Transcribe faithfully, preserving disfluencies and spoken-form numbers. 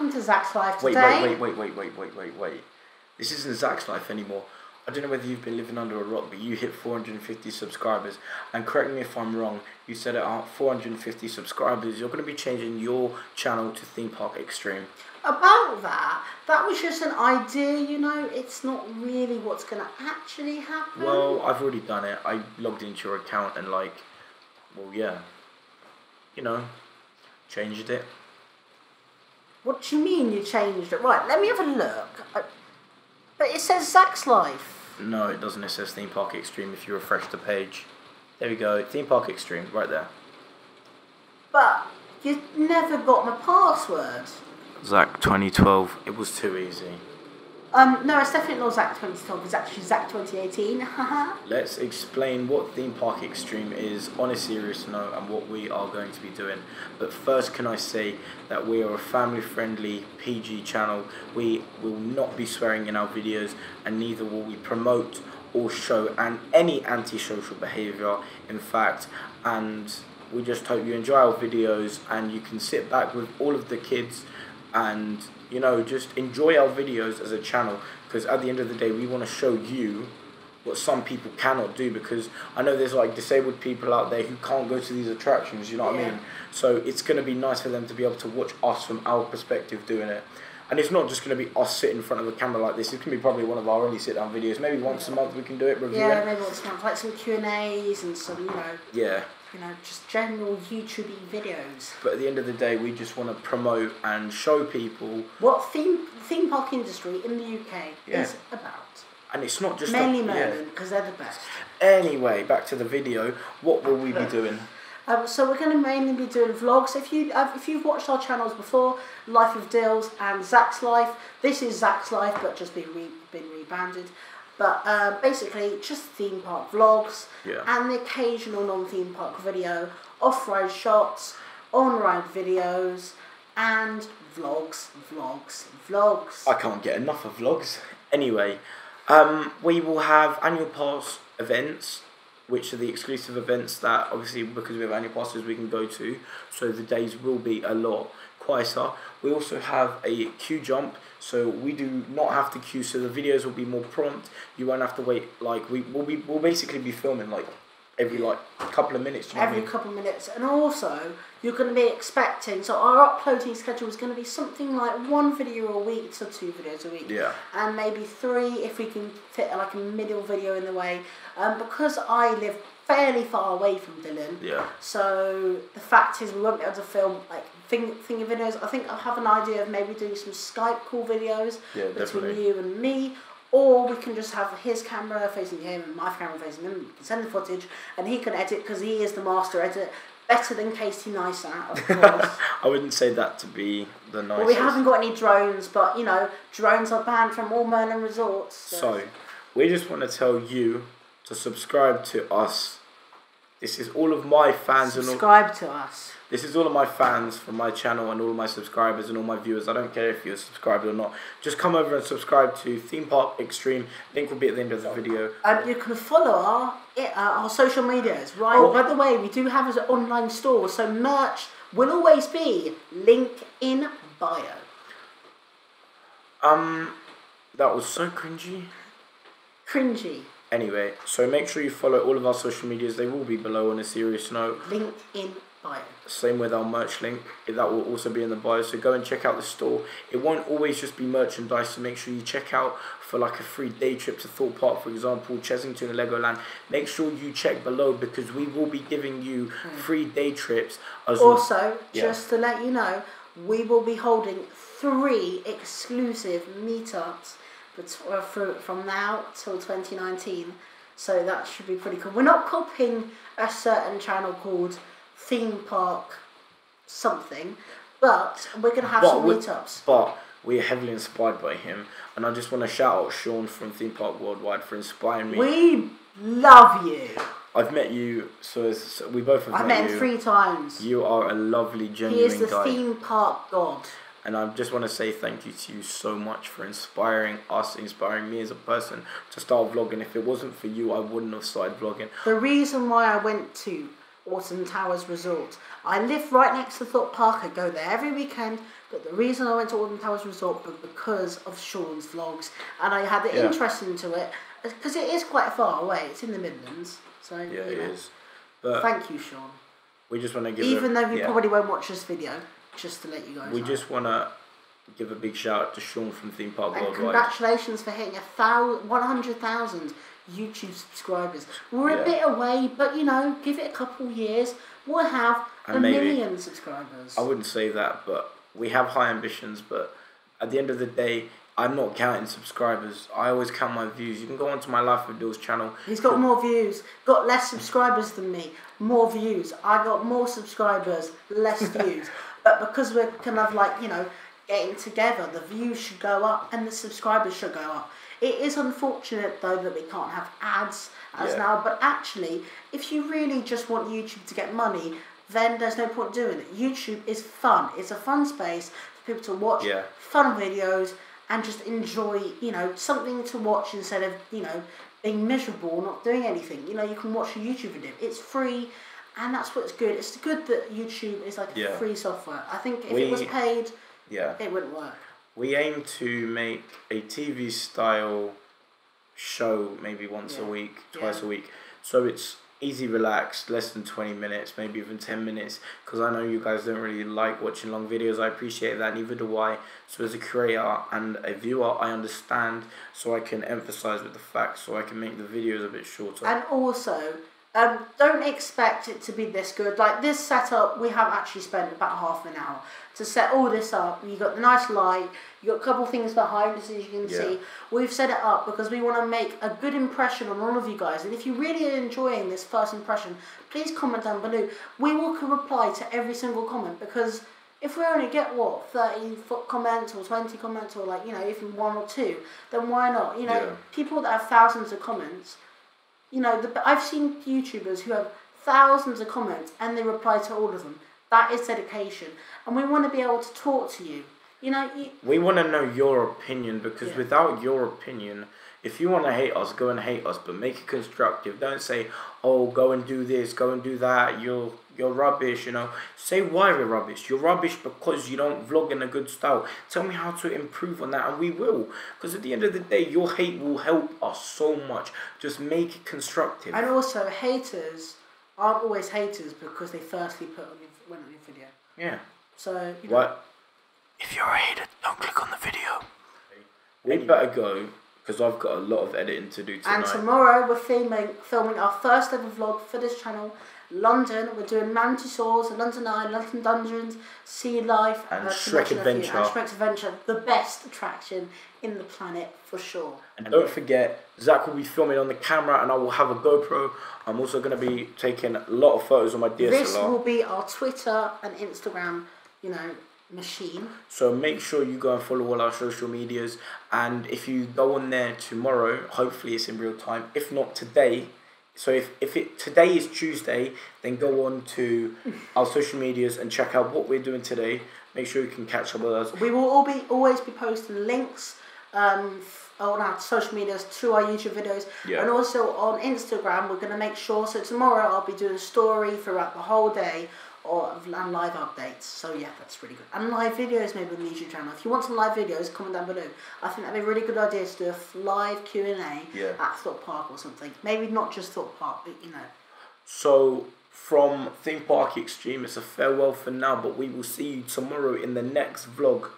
welcome to Zach's Life today. Wait, wait, wait, wait, wait, wait, wait, wait. This isn't Zach's Life anymore. I don't know whether you've been living under a rock, but you hit four hundred fifty subscribers. And correct me if I'm wrong, you said it aren't four hundred fifty subscribers. You're going to be changing your channel to Theme Park Extreme. About that, that was just an idea, you know. It's not really what's going to actually happen. Well, I've already done it. I logged into your account and like, well, yeah. You know, changed it. What do you mean you changed it? Right, let me have a look. I, but it says Zach's Life. No, it doesn't. It says Theme Park Extreme if you refresh the page. There we go, Theme Park Extreme, right there. But you never got my password. Zach twenty twelve, it was too easy. Um, no, it's definitely not Zach twenty twelve, it's actually Zach twenty eighteen, haha. Let's explain what Theme Park Extreme is on a serious note and what we are going to be doing. But first, can I say that we are a family-friendly P G channel. We will not be swearing in our videos and neither will we promote or show an, any antisocial behaviour, in fact. And we just hope you enjoy our videos and you can sit back with all of the kids and, you know, just enjoy our videos as a channel, because at the end of the day we want to show you what some people cannot do, because I know there's like disabled people out there who can't go to these attractions, you know what yeah. I mean? So it's going to be nice for them to be able to watch us from our perspective doing it. And it's not just going to be us sitting in front of a camera like this. It can be probably one of our only sit-down videos. Maybe once a month we can do it. Review yeah, it. Maybe once a month. Like some Q and A's and some, you know, yeah. you know, just general YouTube videos. But at the end of the day, we just want to promote and show people what theme, theme park industry in the U K yeah. is about. And it's not just... Mainly Merlin, because yeah. they're the best. Anyway, back to the video. What will we be doing? Um, so we're going to mainly be doing vlogs. If you uh, if you've watched our channels before, Life of Dylz and Zach's Life. This is Zach's Life, but just been re been rebranded. But uh, basically, just theme park vlogs yeah. and the occasional non-theme park video, off-ride shots, on-ride videos, and vlogs, vlogs, vlogs. I can't get enough of vlogs. Anyway, um, we will have annual pass events, which are the exclusive events that, obviously, because we have annual passes, we can go to. So the days will be a lot quieter. We also have a queue jump, so we do not have to queue. So the videos will be more prompt. You won't have to wait. Like we will be, we'll basically be filming like every like couple of minutes. You know every I mean? couple of minutes, and also you're going to be expecting. So our uploading schedule is going to be something like one video a week to two videos a week. Yeah. And maybe three if we can fit like a middle video in the way. Um, because I live fairly far away from Dylan. Yeah. So the fact is we won't be able to film like thing thingy videos. I think I have an idea of maybe doing some Skype call videos yeah, between definitely. you and me, or we can just have his camera facing him and my camera facing him. We can send the footage and he can edit because he is the master editor, better than Casey Neistat, of course. I wouldn't say that to be the nicest. Well, we haven't got any drones, but you know drones are banned from all Merlin resorts. So, so we just want to tell you to subscribe to us. This is all of my fans. Subscribe and all, to us. This is all of my fans from my channel and all of my subscribers and all my viewers. I don't care if you're subscribed or not. Just come over and subscribe to Theme Park Extreme. Link will be at the end of the video. Um, you can follow our uh, our social medias, right? Oh. By the way, we do have an online store, so merch will always be link in bio. Um, that was so cringy. Cringy. Anyway, so make sure you follow all of our social medias. They will be below on a serious note. Link in bio. Same with our merch link. That will also be in the bio. So go and check out the store. It won't always just be merchandise. So make sure you check out for like a free day trip to Thorpe Park, for example, Chessington and Legoland. Make sure you check below because we will be giving you mm. free day trips. As also, well. yeah. just to let you know, we will be holding three exclusive meetups from now till twenty nineteen, so that should be pretty cool. We're not copying a certain channel called Theme Park something, but we're going to have but some meetups. But we're heavily inspired by him, and I just want to shout out Sean from Theme Park Worldwide for inspiring me. We love you. I've met you, so, so we both have I've met, met you. him three times. You are a lovely, genuine guy. He is the guy. theme park god. And I just want to say thank you to you so much for inspiring us, inspiring me as a person to start vlogging. If it wasn't for you, I wouldn't have started vlogging. The reason why I went to Autumn Towers Resort, I live right next to Thorpe Park. I go there every weekend But the reason I went to Autumn Towers Resort was because of Sean's vlogs, and I had an yeah. interest into it because it is quite far away. It's in the Midlands, so yeah, it know. is. But thank you, Sean. We just want to give, even a, though you yeah. probably won't watch this video, just to let you guys. We know. just want to give a big shout out to Sean from Theme Park Worldwide. Congratulations for hitting a thousand, one hundred thousand YouTube subscribers. We're yeah. a bit away, but you know, give it a couple years, we'll have and a maybe, million subscribers. I wouldn't say that, but we have high ambitions, but at the end of the day, I'm not counting subscribers. I always count my views. You can go onto my Life of Dylz channel. He's got more views. Got less subscribers than me. More views. I got more subscribers, less views. But because we're kind of like, you know, getting together, the views should go up and the subscribers should go up. It is unfortunate, though, that we can't have ads as yeah. now. But actually, if you really just want YouTube to get money, then there's no point doing it. YouTube is fun. It's a fun space for people to watch yeah. fun videos and just enjoy, you know, something to watch instead of, you know, being miserable or not doing anything. You know, you can watch a YouTube video. It's free, and that's what's good. It's good that YouTube is like yeah. free software. I think if we, it was paid, yeah. it wouldn't work. We aim to make a T V-style show maybe once yeah. a week, twice yeah. a week. So it's easy, relaxed, less than twenty minutes, maybe even ten minutes, because I know you guys don't really like watching long videos. I appreciate that, neither do I. So as a creator and a viewer, I understand, so I can emphasize with the facts, so I can make the videos a bit shorter. And also, um, don't expect it to be this good. Like this setup, we have actually spent about half an hour to set all this up. You've got the nice light, you've got a couple of things behind us, as you can yeah. see. We've set it up because we want to make a good impression on all of you guys. And if you really are enjoying this first impression, please comment down below. We will reply to every single comment, because if we only get, what, thirty comments or twenty comments, or like, you know, even one or two, then why not? You know, yeah. people that have thousands of comments, you know, the, I've seen YouTubers who have thousands of comments and they reply to all of them. That is dedication. And we want to be able to talk to you. You know, you, we want to know your opinion, because yeah. without your opinion, if you want to hate us, go and hate us, but make it constructive. Don't say, oh, go and do this, go and do that, you're, you're rubbish, you know. Say why we're rubbish. You're rubbish because you don't vlog in a good style. Tell me how to improve on that, and we will. Because at the end of the day, your hate will help us so much. Just make it constructive. And also, haters aren't always haters because they firstly put on your, went on your video. Yeah. So, you know. What? If you're a hater, don't click on the video. We'd better go, because I've got a lot of editing to do tonight. And tomorrow we're filming, filming our first ever vlog for this channel. London, we're doing Mantisaws, London Eye, London Dungeons, Sea Life, and uh, Shrek Adventure. And Shrek Adventure, the best attraction in the planet for sure. And don't forget, Zach will be filming on the camera, and I will have a GoPro. I'm also going to be taking a lot of photos on my D S L R. This will be our Twitter and Instagram, you know, machine. So make sure you go and follow all our social medias, and if you go on there tomorrow, hopefully it's in real time, if not today. So if, if it today is Tuesday, then go on to our social medias and check out what we're doing today. Make sure you can catch up with us. We will all be always be posting links um on our social medias to our YouTube videos, yeah. and also on Instagram. We're going to make sure, so tomorrow I'll be doing a story throughout the whole day, or and live updates. So yeah, that's really good. And live videos maybe on the YouTube channel. If you want some live videos, comment down below. I think that'd be a really good idea to do a live Q and A yeah. at Thorpe Park or something. Maybe not just Thorpe Park, but you know. So from Theme Park Extreme, it's a farewell for now, but we will see you tomorrow in the next vlog.